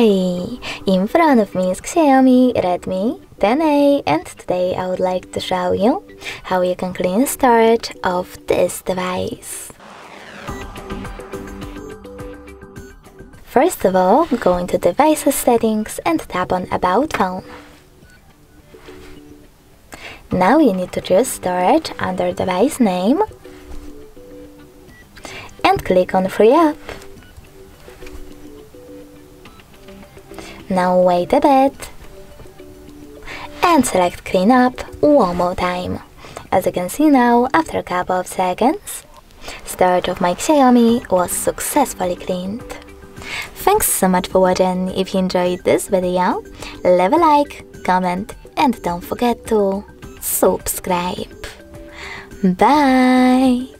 Hi! In front of me is Xiaomi Redmi 10A, and today I would like to show you how you can clean storage of this device. First of all, go into Devices Settings and tap on About Phone. Now you need to choose Storage under Device Name and click on Free App. Now wait a bit and select Clean Up one more time. As you can see now, after a couple of seconds, storage of my Xiaomi was successfully cleaned. Thanks so much for watching. If you enjoyed this video, leave a like, comment, and don't forget to subscribe. Bye!